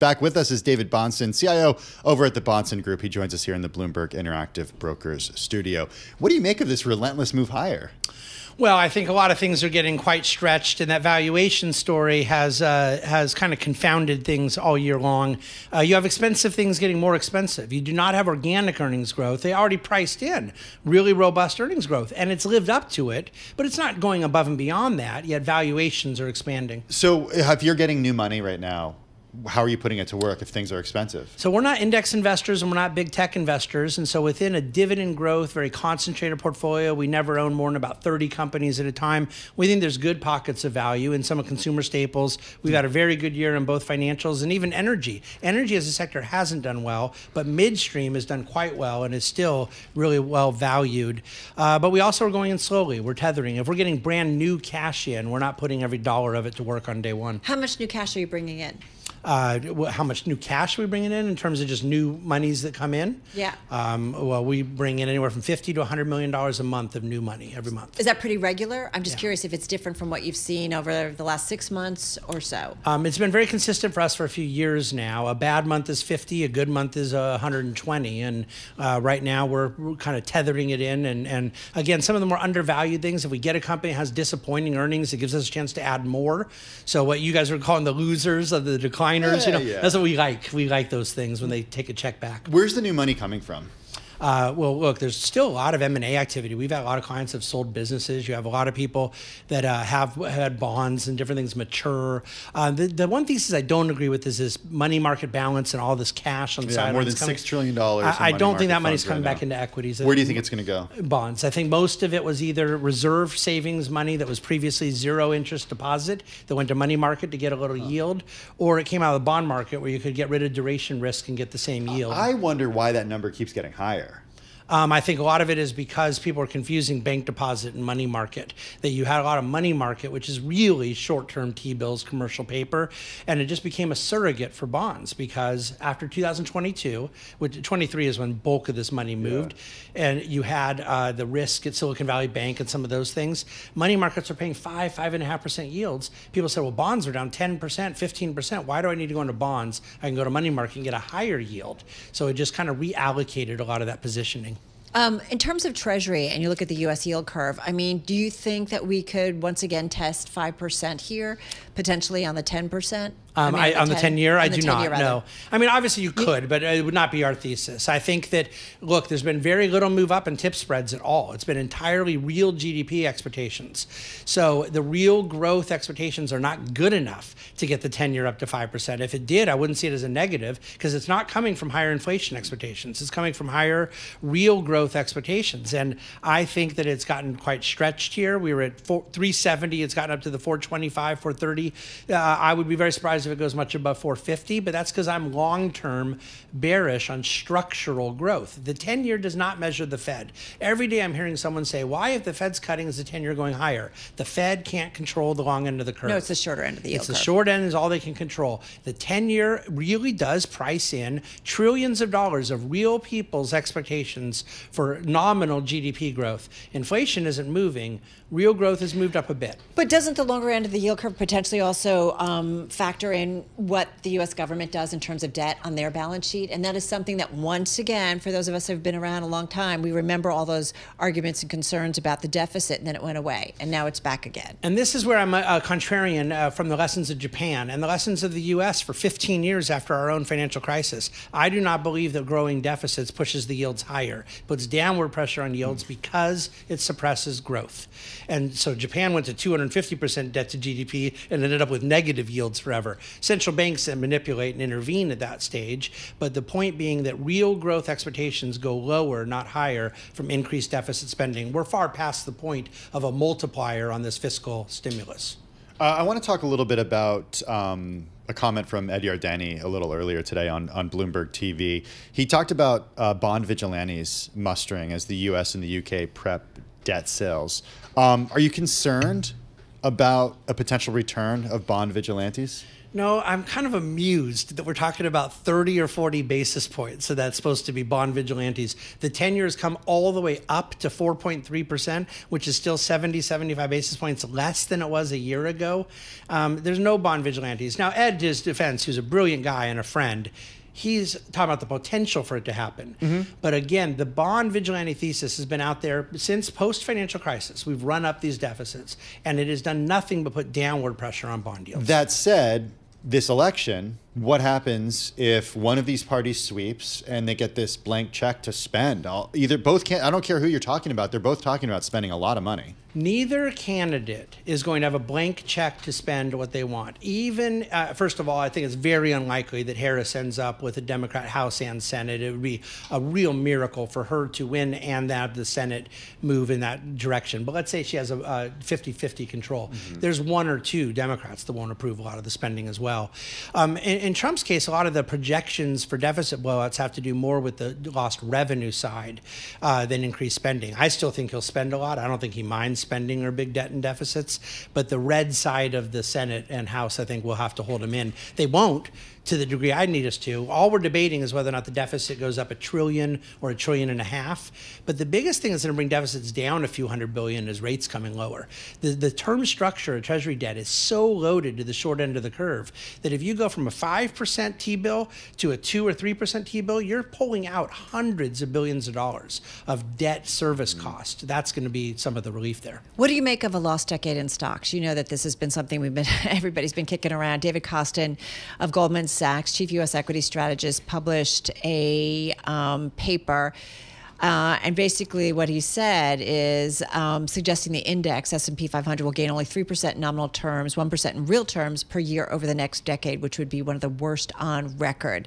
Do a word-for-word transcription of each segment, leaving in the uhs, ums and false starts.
Back with us is David Bahnsen, C I O over at the Bahnsen Group. He joins us here in the Bloomberg Interactive Brokers Studio. What do you make of this relentless move higher? Well, I think a lot of things are getting quite stretched, and that valuation story has uh, has kind of confounded things all year long. Uh, you have expensive things getting more expensive. You do not have organic earnings growth. They already priced in really robust earnings growth, and it's lived up to it, but it's not going above and beyond that, yet valuations are expanding. So if you're getting new money right now, how are you putting it to work if things are expensive? So we're not index investors and we're not big tech investors. And so within a dividend growth, very concentrated portfolio, we never own more than about thirty companies at a time. We think there's good pockets of value in some of consumer staples. We've had a very good year in both financials and even energy. Energy as a sector hasn't done well, but midstream has done quite well and is still really well valued. Uh, but we also are going in slowly. We're tethering. If we're getting brand new cash in, we're not putting every dollar of it to work on day one. How much new cash are you bringing in? Uh, how much new cash are we bringing in in terms of just new monies that come in? Yeah. Um, well, we bring in anywhere from fifty to a hundred million dollars a month of new money every month. Is that pretty regular? I'm just yeah. curious if it's different from what you've seen over the last six months or so. Um, it's been very consistent for us for a few years now. A bad month is fifty, a good month is uh, one hundred twenty. And uh, right now we're kind of tethering it in. And, and again, some of the more undervalued things, if we get a company that has disappointing earnings, it gives us a chance to add more. So what you guys are calling the losers of the decline, Yeah, you know, yeah. that's what we like. We like those things when they take a check back. Where's the new money coming from? Uh, well, look, there's still a lot of M and A activity. We've had a lot of clients that have sold businesses. You have a lot of people that uh, have had bonds and different things mature. Uh, the, the one thesis I don't agree with is this money market balance and all this cash on the yeah, side. More than coming. six trillion dollars. I, I don't think that money's coming right back into equities. Where do you think it's going to go? Bonds. I think most of it was either reserve savings money that was previously zero interest deposit that went to money market to get a little oh. yield, or it came out of the bond market where you could get rid of duration risk and get the same yield. I wonder why that number keeps getting higher. Um, I think a lot of it is because people are confusing bank deposit and money market, that you had a lot of money market, which is really short-term T-bills, commercial paper, and it just became a surrogate for bonds because after two thousand twenty-two, which twenty-three is when bulk of this money moved, yeah. and you had uh, the risk at Silicon Valley Bank and some of those things, money markets are paying five, five point five percent yields. People said, well, bonds are down ten percent, fifteen percent. Why do I need to go into bonds? I can go to money market and get a higher yield. So it just kind of reallocated a lot of that positioning. Um, in terms of Treasury, and you look at the U S yield curve, I mean, do you think that we could once again test five percent here, potentially on the ten percent? Um, I mean, I, on the ten-year, I do not know. I mean, obviously you could, but it would not be our thesis. I think that, look, there's been very little move up in tip spreads at all. It's been entirely real G D P expectations. So the real growth expectations are not good enough to get the ten-year up to five percent. If it did, I wouldn't see it as a negative because it's not coming from higher inflation expectations. It's coming from higher real growth expectations. And I think that it's gotten quite stretched here. We were at three seventy. It's gotten up to the four twenty-five, four thirty. Uh, I would be very surprised if it goes much above four fifty, but that's because I'm long-term bearish on structural growth. The ten-year does not measure the Fed. Every day I'm hearing someone say, why if the Fed's cutting is the ten-year going higher? The Fed can't control the long end of the curve. No, it's the shorter end of the yield curve. It's the short end is all they can control. The ten-year really does price in trillions of dollars of real people's expectations for nominal G D P growth. Inflation isn't moving. Real growth has moved up a bit. But doesn't the longer end of the yield curve potentially also um, factor in in what the U S government does in terms of debt on their balance sheet? And that is something that, once again, for those of us who have been around a long time, we remember all those arguments and concerns about the deficit, and then it went away, and now it's back again. And this is where I'm a, a contrarian uh, from the lessons of Japan and the lessons of the U S for fifteen years after our own financial crisis. I do not believe that growing deficits pushes the yields higher, puts downward pressure on yields mm. because it suppresses growth. And so Japan went to two hundred fifty percent debt to G D P and ended up with negative yields forever. Central banks that manipulate and intervene at that stage, but the point being that real growth expectations go lower, not higher, from increased deficit spending. We're far past the point of a multiplier on this fiscal stimulus. Uh, I want to talk a little bit about um, a comment from Ed Yardeni a little earlier today on, on Bloomberg T V. He talked about uh, bond vigilantes mustering as the U S and the U K prep debt sales. Um, are you concerned about a potential return of bond vigilantes? No, I'm kind of amused that we're talking about thirty or forty basis points. So that's supposed to be bond vigilantes. The ten-year has come all the way up to four point three percent, which is still seventy, seventy-five basis points less than it was a year ago. Um, there's no bond vigilantes. Now, Ed, to his defense, who's a brilliant guy and a friend, he's talking about the potential for it to happen. Mm-hmm. But again, the bond vigilante thesis has been out there since post-financial crisis. We've run up these deficits, and it has done nothing but put downward pressure on bond yields. That said, this election, what happens if one of these parties sweeps and they get this blank check to spend? I'll, either both can I don't care who you're talking about. They're both talking about spending a lot of money. Neither candidate is going to have a blank check to spend what they want. Even, uh, first of all, I think it's very unlikely that Harris ends up with a Democrat House and Senate. It would be a real miracle for her to win and have the Senate move in that direction. But let's say she has a fifty-fifty control. Mm-hmm. There's one or two Democrats that won't approve a lot of the spending as well. Um, in, in Trump's case, a lot of the projections for deficit blowouts have to do more with the lost revenue side uh, than increased spending. I still think he'll spend a lot. I don't think he minds spending or big debt and deficits, but the red side of the Senate and House, I think, will have to hold them in. They won't to the degree I need us to. All we're debating is whether or not the deficit goes up a trillion or a trillion and a half. But the biggest thing that's going to bring deficits down a few hundred billion is rates coming lower. The, the term structure of Treasury debt is so loaded to the short end of the curve that if you go from a five percent T-bill to a two or three percent T-bill, you're pulling out hundreds of billions of dollars of debt service cost. That's going to be some of the relief there. What do you make of a lost decade in stocks? You know that this has been something we've been, everybody's been kicking around. David Costin of Goldman Sachs Sachs, chief U S equity strategist, published a um, paper. Uh, and basically what he said is um, suggesting the index, S and P five hundred, will gain only three percent in nominal terms, one percent in real terms per year over the next decade, which would be one of the worst on record.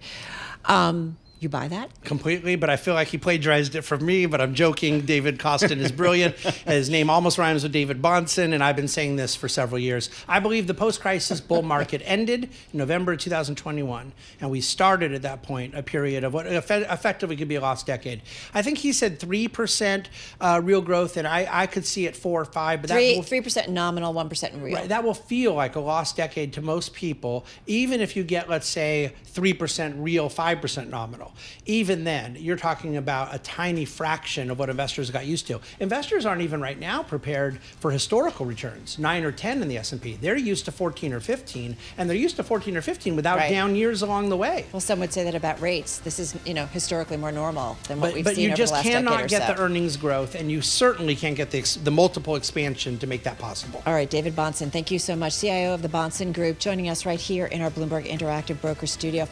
Um, You buy that? Completely, but I feel like he plagiarized it from me, but I'm joking. David Costin is brilliant. His name almost rhymes with David Bahnsen, and I've been saying this for several years. I believe the post-crisis bull market ended in November two thousand twenty-one, and we started at that point a period of what effectively could be a lost decade. I think he said three percent uh, real growth, and I, I could see it four or five. But three, that will, three percent nominal, one percent in real. Right, that will feel like a lost decade to most people, even if you get, let's say, three percent real, five percent nominal. Even then, you're talking about a tiny fraction of what investors got used to. Investors aren't even right now prepared for historical returns, nine or ten in the S and P. They're used to fourteen or fifteen, and they're used to fourteen or fifteen without right. down years along the way. Well, some would say that about rates. This is, you know, historically more normal than what but, we've but seen over the last decade or so. But you just cannot get the earnings growth, and you certainly can't get the, the multiple expansion to make that possible. All right, David Bahnsen, thank you so much. C I O of the Bahnsen Group, joining us right here in our Bloomberg Interactive Brokers Studio.